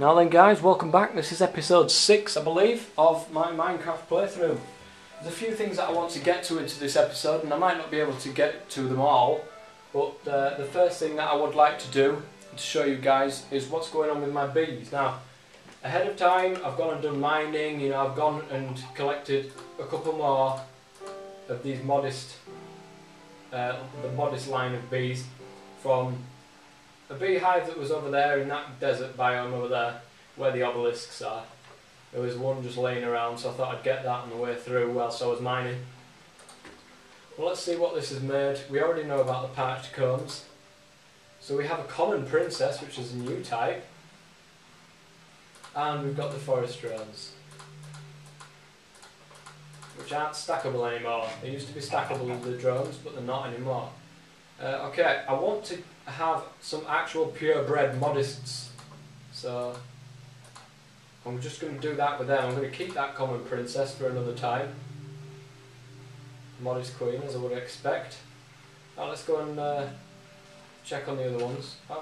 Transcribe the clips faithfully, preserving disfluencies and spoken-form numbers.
Now then guys, welcome back. This is episode six, I believe, of my Minecraft playthrough. There's a few things that I want to get to into this episode, and I might not be able to get to them all, but uh, the first thing that I would like to do to show you guys is what's going on with my bees. Now, ahead of time, I've gone and done mining, you know, I've gone and collected a couple more of these modest, uh, the modest line of bees from a beehive that was over there in that desert biome over there where the obelisks are. There was one just laying around, so I thought I'd get that on the way through whilst I was mining. Well, let's see what this has made. We already know about the parched combs. So we have a common princess, which is a new type. And we've got the forest drones, which aren't stackable anymore. They used to be stackable, the drones, but they're not anymore. Uh, okay, I want to have some actual purebred modists, so I'm just going to do that with them. I'm going to keep that common princess for another time. Modest queen, as I would expect. Now let's go and uh, check on the other ones. I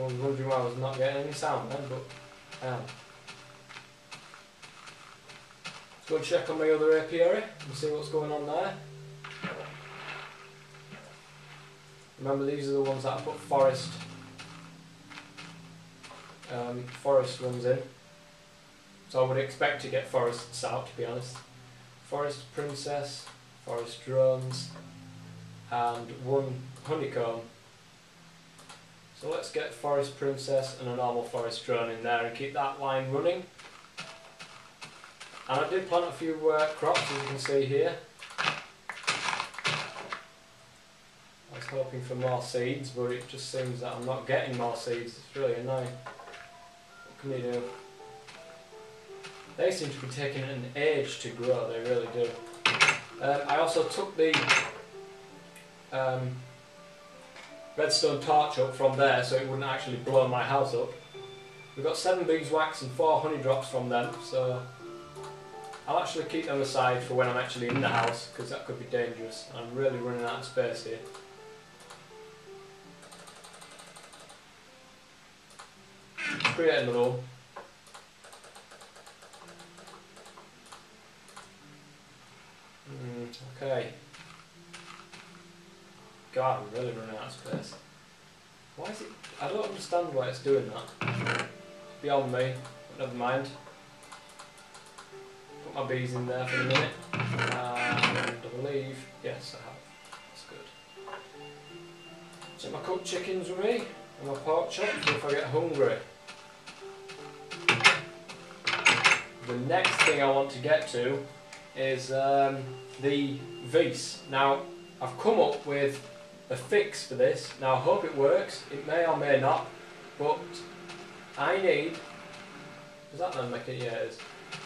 was wondering why I was not getting any sound then, but I am. Let's go and check on my other apiary and see what's going on there. Remember, these are the ones that I put forest um, forest ones in. So I would expect to get forests out, to be honest. Forest princess, forest drones, and one honeycomb. So let's get forest princess and a normal forest drone in there and keep that line running. And I did plant a few uh, crops, as you can see here. Hoping for more seeds, but it just seems that I'm not getting more seeds. It's really annoying. What can you do? They seem to be taking an age to grow, they really do. Um, I also took the um, redstone torch up from there so it wouldn't actually blow my house up. We've got seven beeswax and four honey drops from them, so I'll actually keep them aside for when I'm actually in the house, because that could be dangerous. I'm really running out of space here. Create another one. Mm, okay. God, I'm really running out of space. Why is it? I don't understand why it's doing that. Beyond me. But never mind. Put my bees in there for a minute. And I believe, yes, I have. That's good. So my cooked chickens with me and my pork chops if I get hungry. The next thing I want to get to is um, the V E A S. Now, I've come up with a fix for this. Now, I hope it works. It may or may not, but I need... Does that then make it? Yeah, it is.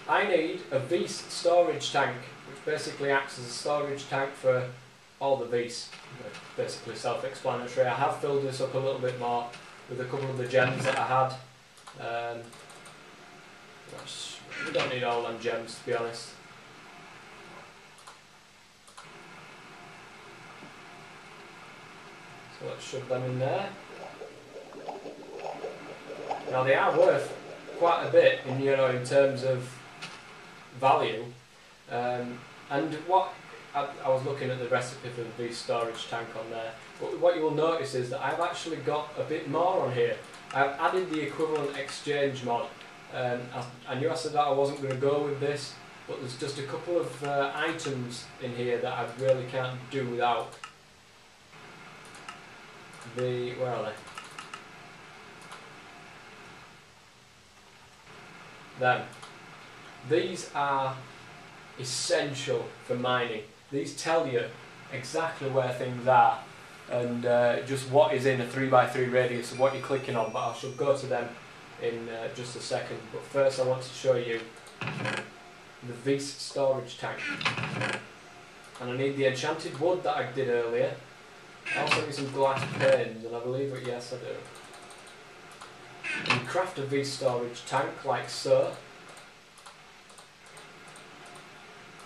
I need a V E A S storage tank, which basically acts as a storage tank for all the V E A S. Basically self-explanatory. I have filled this up a little bit more with a couple of the gems that I had. Um, We don't need all them gems, to be honest. So let's shove them in there. Now they are worth quite a bit, in you know, in terms of value. Um, and what I, I was looking at the recipe for the storage tank on there. But what you will notice is that I've actually got a bit more on here. I've added the equivalent exchange mod. Um, I, I knew I said that I wasn't going to go with this, but there's just a couple of uh, items in here that I really can't do without. The, where are they? Them. These are essential for mining. These tell you exactly where things are and uh, just what is in a three by three radius of what you're clicking on, but I shall go to them in uh, just a second. But first I want to show you the V E A S storage tank, and I need the enchanted wood that I did earlier. I also need some glass panes, and I believe it, yes I do. And craft a V E A S storage tank like so,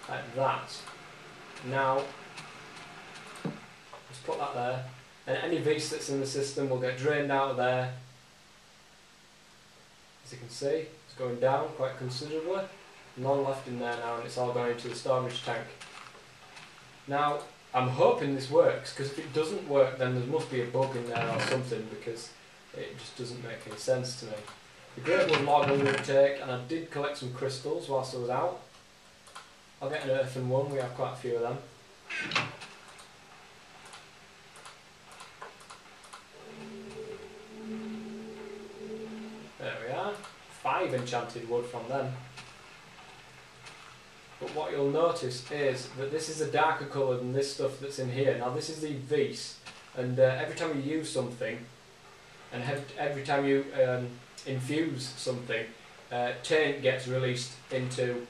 like that. Now let's put that there, and any V E A S that's in the system will get drained out of there As you can see, it's going down quite considerably. None left in there now, and it's all going into the storage tank. Now, I'm hoping this works, because if it doesn't work, then there must be a bug in there or something, because it just doesn't make any sense to me. The great wood log I'm going to take, and I did collect some crystals whilst I was out. I'll get an earthen one, we have quite a few of them. There we are, five enchanted wood from them. But what you'll notice is that this is a darker colour than this stuff that's in here. Now this is the V E A S, and uh, every time you use something, and every time you um, infuse something, uh, taint gets released into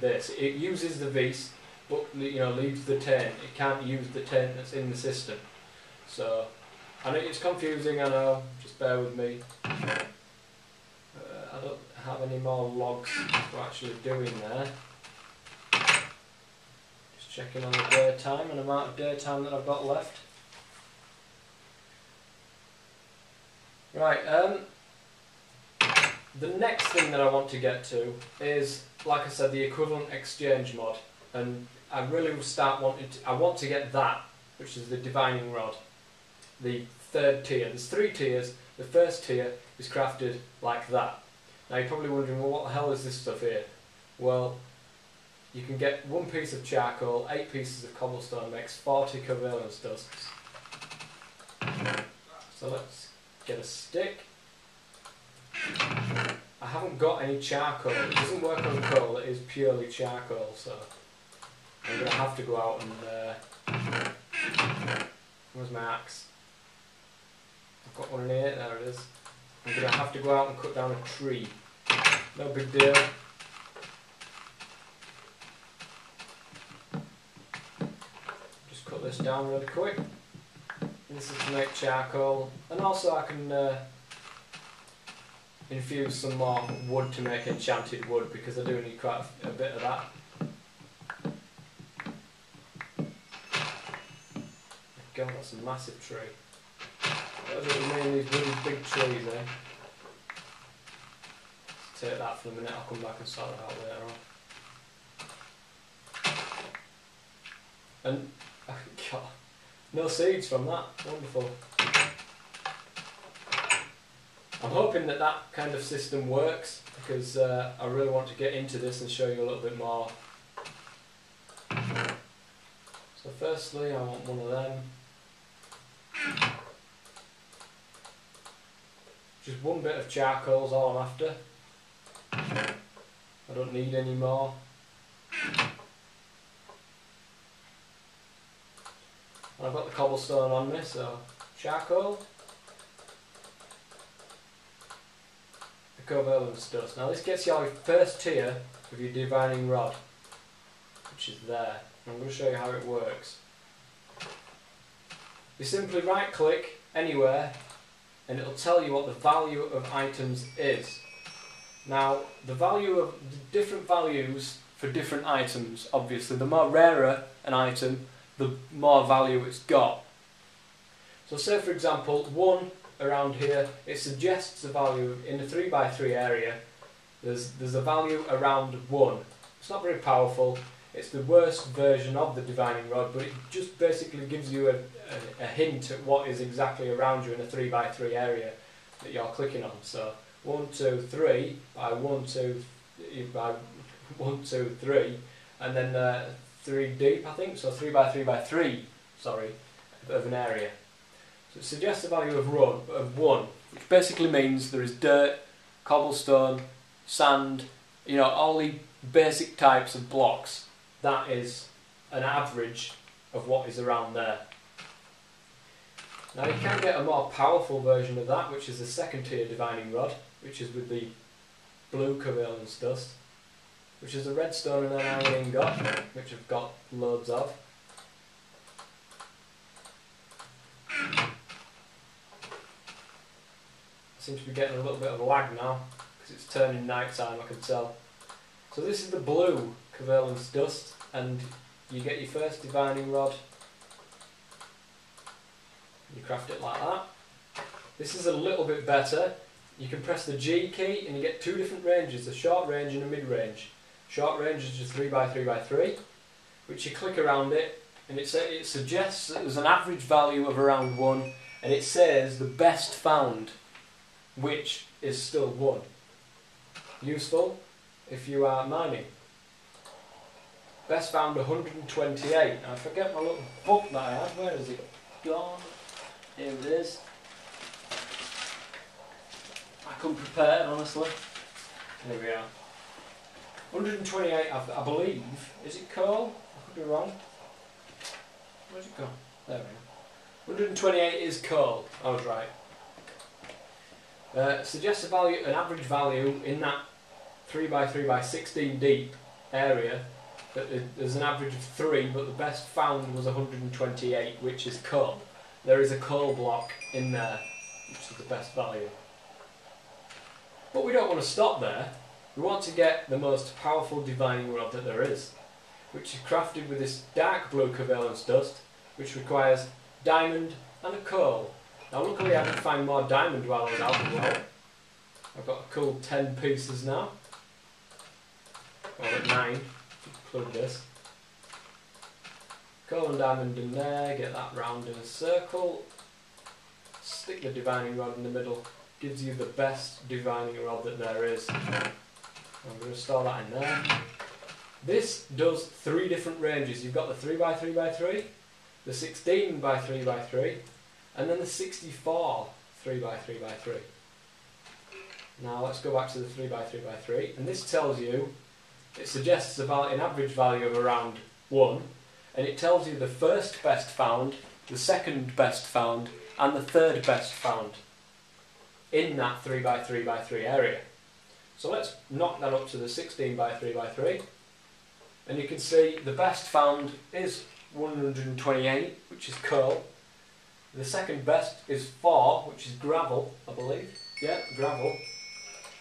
this. It uses the V E A S, but you know, leaves the taint. It can't use the taint that's in the system. So, I know it's confusing, I know, just bear with me. Uh, I don't have any more logs to actually do in there. Checking on the daytime and the amount of daytime that I've got left. Right, um, the next thing that I want to get to is, like I said, the equivalent exchange mod, and I really will start wanting to, I want to get that, which is the divining rod, the third tier. There's three tiers. The first tier is crafted like that. Now you're probably wondering, well, what the hell is this stuff here? Well, you can get one piece of charcoal, eight pieces of cobblestone, makes forty covalence dusts. So let's get a stick. I haven't got any charcoal. It doesn't work on coal, it is purely charcoal, so I'm going to have to go out and... Uh, where's my axe? I've got one in here, there it is. I'm going to have to go out and cut down a tree. No big deal. This down really quick. This is to make charcoal, and also I can uh, infuse some more wood to make enchanted wood, because I do need quite a bit of that. God, that's a massive tree. What does it mean, these really big trees, eh? Let's take that for a minute, I'll come back and sort it out later on. And God, no seeds from that. Wonderful. I'm hoping that that kind of system works, because uh, I really want to get into this and show you a little bit more. So firstly, I want one of them. Just one bit of charcoal is all I'm after. I don't need any more. I've got the cobblestone on me, so charcoal, the covalence dust. Now this gets you your first tier of your divining rod, which is there. And I'm going to show you how it works. You simply right click anywhere and it'll tell you what the value of items is. Now the value of the different values for different items, obviously the more rarer an item, the more value it's got. So say for example one around here, it suggests a value in the three by three area. There's, there's a value around one. It's not very powerful, it's the worst version of the divining rod, but it just basically gives you a, a, a hint at what is exactly around you in a three by three area that you're clicking on. So one, two, three by one, two, by one, two, three, and then uh, three deep, I think, so three by three by three, sorry, of an area. So it suggests a value of run, of one, which basically means there is dirt, cobblestone, sand, you know, all the basic types of blocks. That is an average of what is around there. Now you can get a more powerful version of that, which is the second tier divining rod, which is with the blue covalence dust, which is a redstone and an iron ingot, which I've got loads of. I seem to be getting a little bit of a lag now, because it's turning night time, I can tell. So this is the blue covalence dust, and you get your first divining rod. You craft it like that. This is a little bit better. you can press the G key and you get two different ranges, a short range and a mid range. Short range is just three by three by three, which you click around it, and it, say, it suggests that there's an average value of around one, and it says the best found, which is still one. Useful if you are mining. Best found one hundred twenty-eight. Now I forget my little book that I had. Where is it gone? Here it is. I couldn't prepare it, honestly. Here we are. one hundred twenty-eight, I, I believe. Is it coal? I could be wrong. Where's it gone? There we go. one hundred twenty-eight is coal. I was right. Uh, suggests a value, an average value in that three by three by sixteen deep area. That there's an average of three, but the best found was one hundred twenty-eight, which is coal. There is a coal block in there, which is the best value. But we don't want to stop there. We want to get the most powerful divining rod that there is, which is crafted with this dark blue covalence dust, which requires diamond and a coal. Now luckily I can find more diamond while I was out as well. I've got a cool ten pieces now. Or well, nine. Plug this. Coal and diamond in there, get that round in a circle. Stick the divining rod in the middle. Gives you the best divining rod that there is. I'm going to store that in there. This does three different ranges. You've got the three by three by three, the sixteen by three by three, and then the sixty-four three by three by three. Now let's go back to the three by three by three, and this tells you, it suggests about an average value of around one, and it tells you the first best found, the second best found, and the third best found in that three by three by three area. So let's knock that up to the sixteen by three by three, and you can see the best found is one hundred twenty-eight, which is coal. The second best is four, which is gravel, I believe. Yeah, gravel.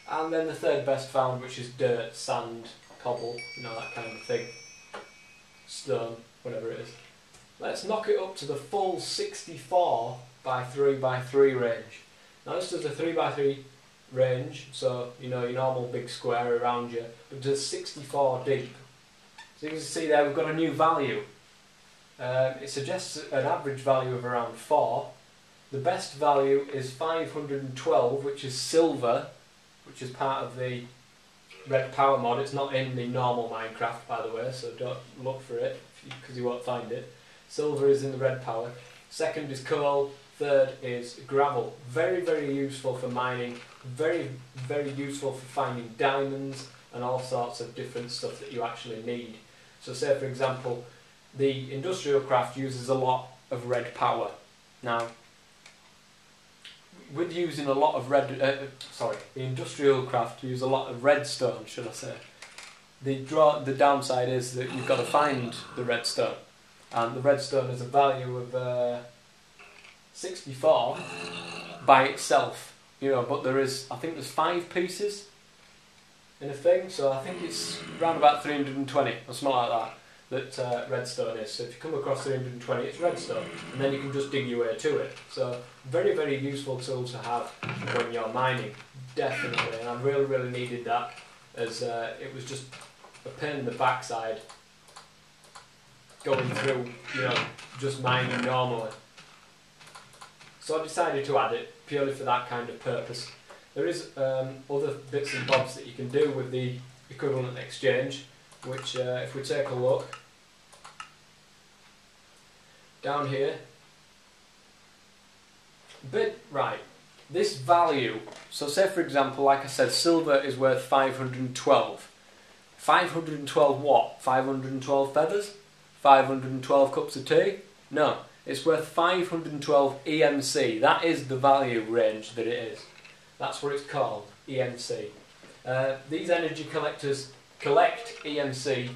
And then the third best found, which is dirt, sand, cobble, you know, that kind of thing, stone, whatever it is. Let's knock it up to the full sixty-four by three by three range. Now this does a three by three range, so you know your normal big square around you, but it does sixty-four deep. So you can see there we've got a new value. Um, it suggests an average value of around four. The best value is five hundred twelve, which is silver, which is part of the red power mod. It's not in the normal Minecraft, by the way, so don't look for it, because you won't find it. Silver is in the red power. Second is coal, third is gravel. Very, very useful for mining, very, very useful for finding diamonds and all sorts of different stuff that you actually need. So say, for example, the Industrial Craft uses a lot of red power. Now, with using a lot of red, uh, sorry, the Industrial Craft use a lot of redstone, should I say. The, draw, the downside is that you've got to find the redstone, and the redstone is a value of uh, sixty-four by itself, you know, but there is, I think there's five pieces in a thing, so I think it's around about three hundred twenty, or something like that, that uh, redstone is. So if you come across three hundred twenty, it's redstone, and then you can just dig your way to it. So very, very useful tool to have when you're mining, definitely, and I really, really needed that, as uh, it was just a pain in the backside going through, you know, just mining normally. So I decided to add it purely for that kind of purpose. There is um, other bits and bobs that you can do with the equivalent exchange, which uh, if we take a look down here, bit right, this value, so say for example, like I said, silver is worth five hundred twelve. five hundred twelve what? five hundred twelve feathers? five hundred twelve cups of tea? No, it's worth five hundred twelve E M C. That is the value range that it is. That's what it's called, E M C. Uh, these energy collectors collect E M C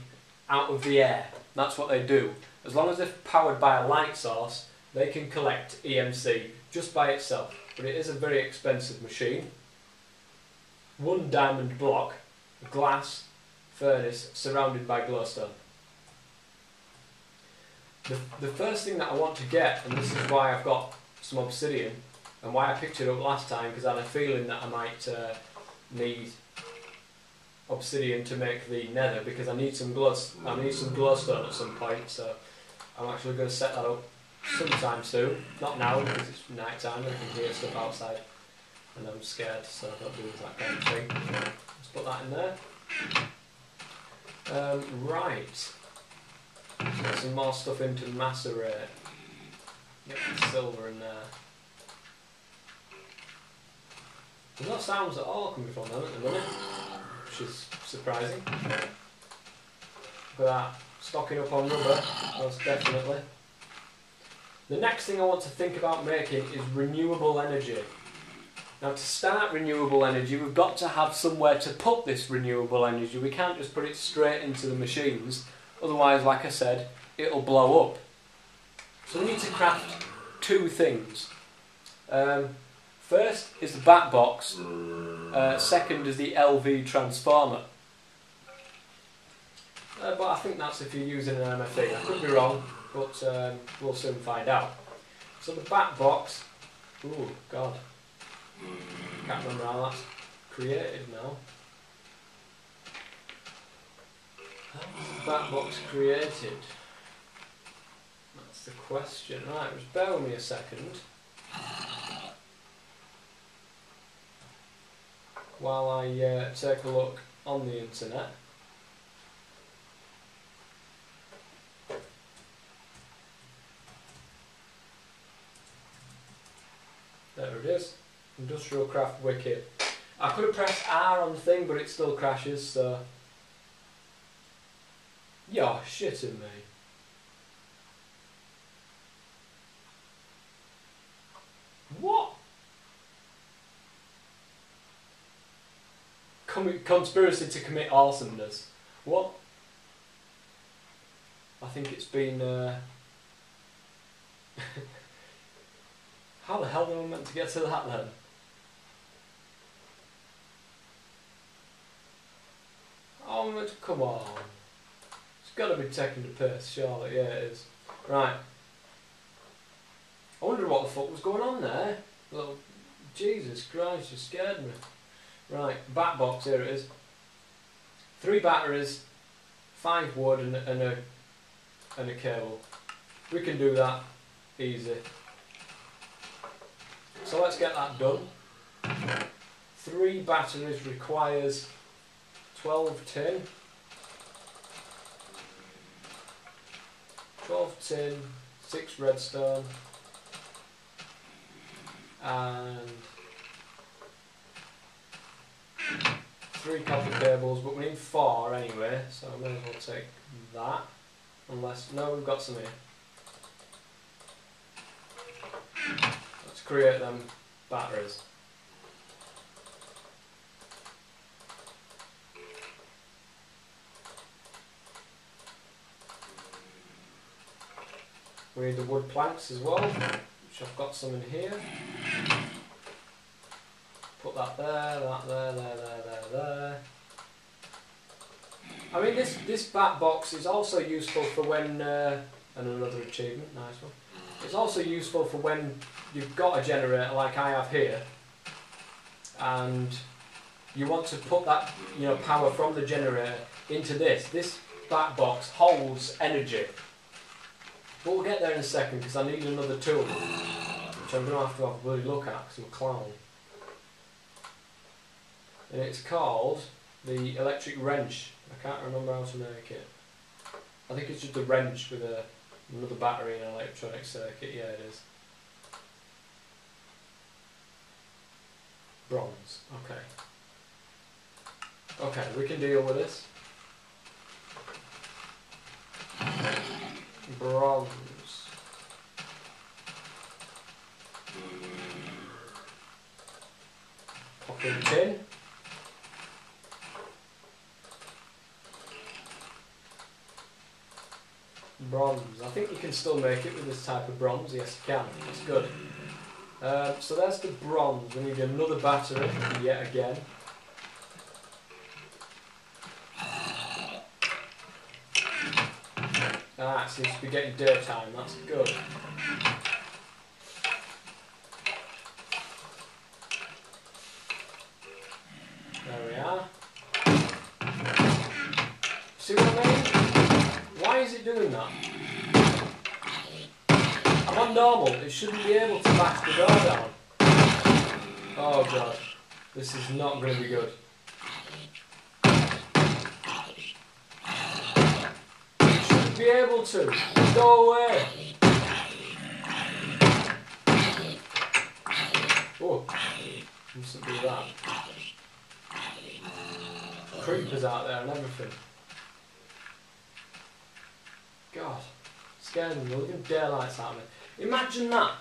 out of the air. That's what they do. As long as they're powered by a light source, they can collect E M C just by itself. But it is a very expensive machine. One diamond block, a glass furnace surrounded by glowstone. The, the first thing that I want to get, and this is why I've got some obsidian, and why I picked it up last time, because I had a feeling that I might uh, need obsidian to make the nether, because I need some glowstone, I need some glowstone at some point, so I'm actually going to set that up sometime soon. Not now, because it's night time and I can hear stuff outside and I'm scared, so I don't do that kind of thing. Let's put that in there. Um, right, let's get some more stuff into mass array. Get the silver in there. There's no sounds at all coming from them at the minute, which is surprising. Look at that, stocking up on rubber, most definitely. The next thing I want to think about making is renewable energy. Now, to start renewable energy, we've got to have somewhere to put this renewable energy. We can't just put it straight into the machines, otherwise, like I said, it'll blow up. So we need to craft two things. Um, first is the Bat Box, uh, second is the L V transformer. Uh, but I think that's if you're using an M F A. I could be wrong, but um, we'll soon find out. So the Bat Box, ooh, God. Can't remember how that's created now. How's the Bat Box created? That's the question. Right, just bear with me a second while I uh, take a look on the internet. There it is. Industrial Craft wiki. I could have pressed R on the thing, but it still crashes, so... You're shitting me. What? Com conspiracy to commit awesomeness. What? I think it's been... Uh... How the hell am I meant to get to that then? Oh, come on. It's got to be taking the piss, surely. Yeah, it is. Right. I wondered what the fuck was going on there. Little Jesus Christ, you scared me. Right, Bat Box, here it is. Three batteries, five wood and, and, a, and a cable. We can do that easy. So let's get that done. Three batteries requires twelve tin. twelve tin, six redstone, and three copper cables, but we need four anyway, so I may as well take that. Unless, no, we've got some here. Let's create them batteries. We need the wood planks as well, which I've got some in here. Put that there, that there, there, there, there, there. I mean, this, this Bat Box is also useful for when, uh, and another achievement, nice one. It's also useful for when you've got a generator like I have here, and you want to put that, you know, power from the generator into this. This Bat Box holds energy. But we'll get there in a second, because I need another tool, which I'm going to have to have a bloody look at, because I'm a clown. And it's called the electric wrench. I can't remember how to make it. I think it's just a wrench with a, another battery and an electronic circuit. Yeah, it is. Bronze. Okay. Okay, we can deal with this. Bronze. Pop in tin. Bronze. I think you can still make it with this type of bronze. Yes, you can. That's good. Uh, so there's the bronze. We need another battery yet again. Ah, it seems to be getting daytime, that's good. There we are. See what I mean? Why is it doing that? I'm on normal, it shouldn't be able to bash the door down. Oh god, this is not going to be good. It shouldn't be able to. Go away. Oh, mustn't do that. Creepers out there and everything. God, scared them, they're looking daylights at me. Imagine that.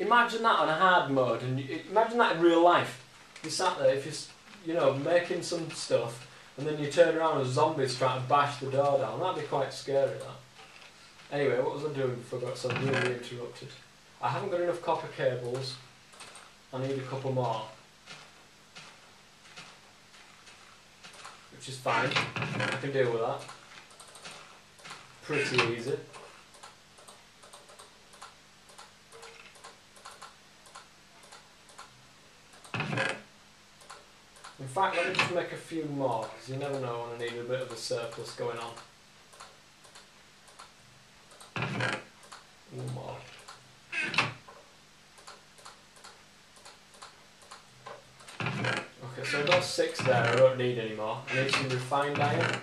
Imagine that on a hard mode, and you, imagine that in real life. You sat there, if you're, you know, making some stuff, and then you turn around and zombies try to bash the door down. That'd be quite scary, that. Anyway, what was I doing before I got so really interrupted? I haven't got enough copper cables. I need a couple more. Which is fine. I can deal with that. Pretty easy. In fact, let me just make a few more, because you never know when I need a bit of a surplus going on. One more. Okay, so I've got six there, I don't need any more. I need some refined iron,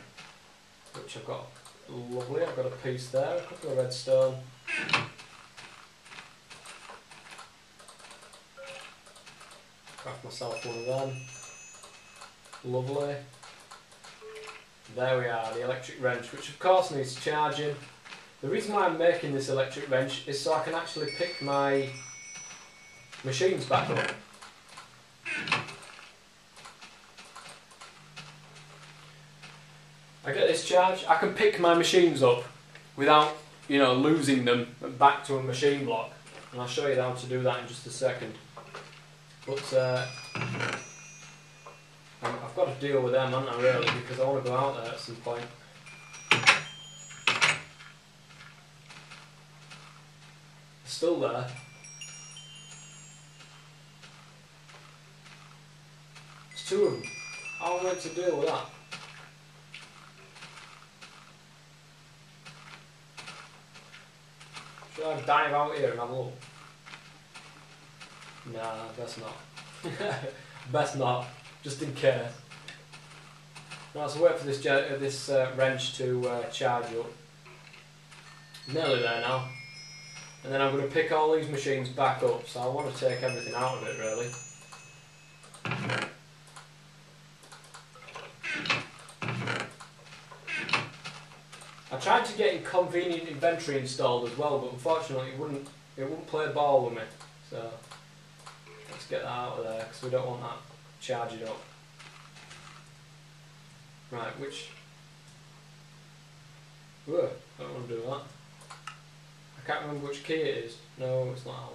which I've got. Lovely, I've got a piece there, a couple of redstone. Craft myself one of them. Lovely. There we are, the electric wrench, which of course needs charging. The reason why I'm making this electric wrench is so I can actually pick my machines back up. I get this charge, I can pick my machines up without, you know, losing them back to a machine block. And I'll show you how to do that in just a second. But uh, I've got to deal with them, haven't I, really, because I want to go out there at some point. Still there. There's two of them. How am I meant to deal with that? Should I dive out here and have a look? Nah, best not. Best not, just in case. Right, so wait for this, uh, this uh, wrench to uh, charge up. Nearly there now. And then I'm going to pick all these machines back up, so I want to take everything out of it, really. I tried to get Inconvenient Inventory installed as well, but unfortunately it wouldn't, it wouldn't play ball with me. So let's get that out of there, because we don't want that charging up. Right, which... Whoa, I don't want to do that. I can't remember which key it is. No, it's not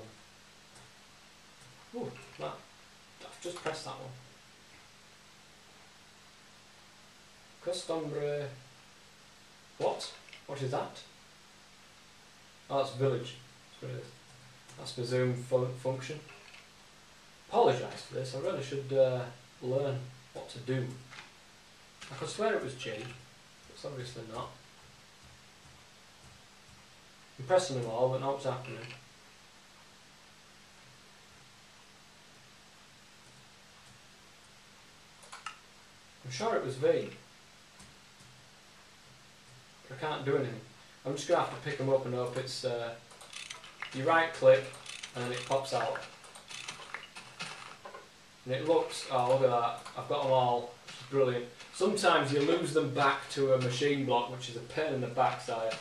that one. Ooh, that. I've just pressed that one. Costumbre... What? What is that? Oh, that's village. That's what it is. That's presume fu function. Apologise for this. I really should uh, learn what to do. I could swear it was G. It's obviously not. I'm pressing them all, but not what's happening. I'm sure it was V. I can't do anything. I'm just going to have to pick them up and hope it's... Uh, you right click and then it pops out. And it looks... Oh, look at that. I've got them all. Which is brilliant. Sometimes you lose them back to a machine block, which is a pain in the backside.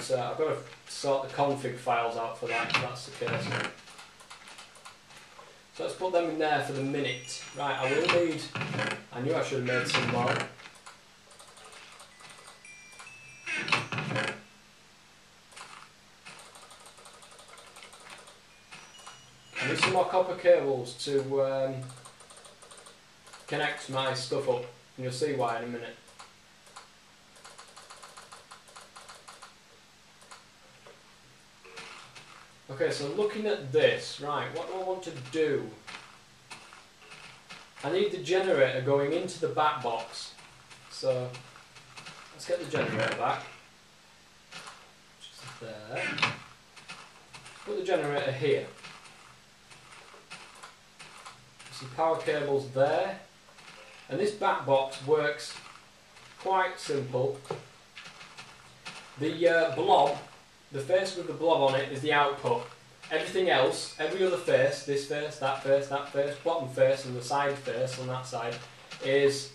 So I've got to sort the config files out for that, if that's the case. So let's put them in there for the minute. Right, I will need... I knew I should have made some more. I need some more copper cables to um, connect my stuff up, and you'll see why in a minute. Okay, so looking at this, right, what do I want to do? I need the generator going into the bat box. So let's get the generator back. Just there. Put the generator here. See, power cable's there. And this bat box works quite simple. The uh, blob, the face with the blob on it is the output. Everything else, every other face, this face, that face, that face, bottom face and the side face on that side is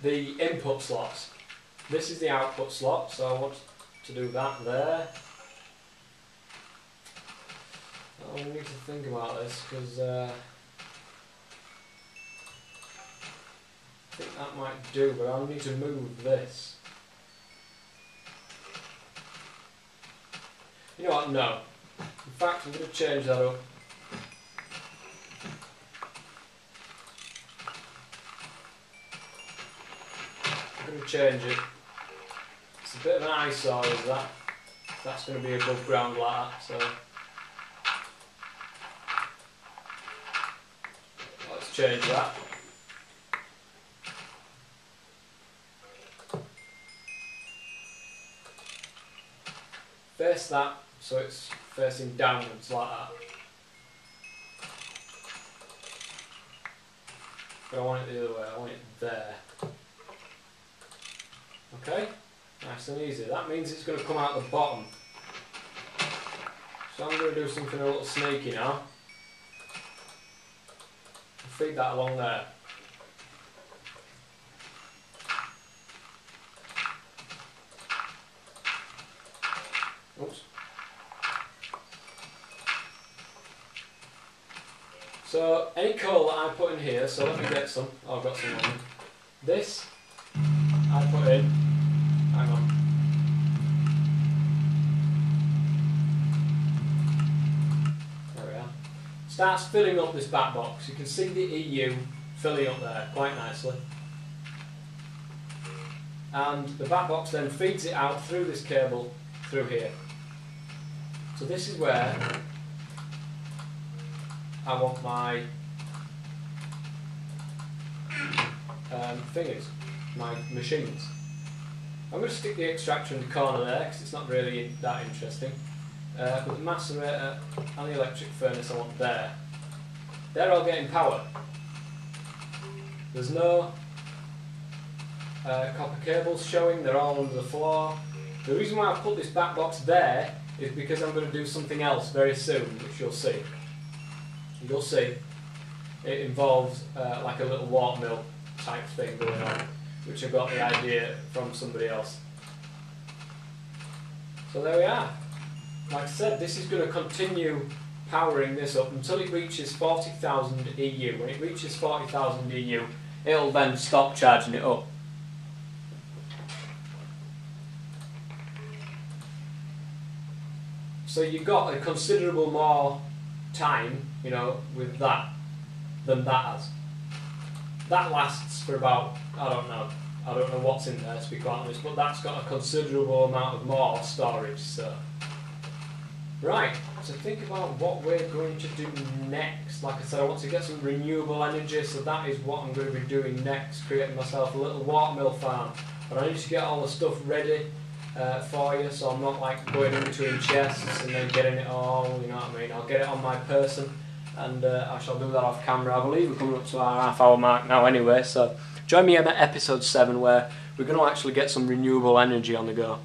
the input slots. This is the output slot, so I want to do that there. I need to think about this because uh, I think that might do, but I'll need to move this. You know what? No. In fact, I'm going to change that up. I'm going to change it. It's a bit of an eyesore, is that? That's going to be above ground like that, so. Let's change that. Face that so it's facing downwards like that. But I want it the other way, I want it there. Okay, nice and easy. That means it's going to come out the bottom. So I'm going to do something a little sneaky now. Feed that along there. Oops. So any coal that I put in here, so let me get some. Oh, I've got some on. This I put in. Hang on. There we are. Starts filling up this bat box. You can see the E U filling up there quite nicely. And the bat box then feeds it out through this cable through here. So this is where I want my um, fingers, my machines. I'm going to stick the extractor in the corner there because it's not really that interesting. Uh, but the macerator and the electric furnace I want there. They're all getting power. There's no uh, copper cables showing, they're all under the floor. The reason why I put this bat box there is because I'm going to do something else very soon, which you'll see. You'll see, it involves uh, like a little watermill type thing going on, which I got the idea from somebody else. So there we are. Like I said, this is going to continue powering this up until it reaches forty thousand E U. When it reaches forty thousand E U, it'll then stop charging it up. So you've got a considerable more time, you know, with that than that has. That lasts for about, I don't know, I don't know what's in there to be quite honest, but that's got a considerable amount of more storage, so. Right, so think about what we're going to do next. Like I said, I want to get some renewable energy, so that is what I'm going to be doing next, creating myself a little watermill farm. But I need to get all the stuff ready Uh, for you, so I'm not like going into in chests and then getting it all, you know what I mean. I'll get it on my person and uh, I shall do that off camera. I believe we're coming up to our half hour mark now anyway, so join me in episode seven where we're going to actually get some renewable energy on the go.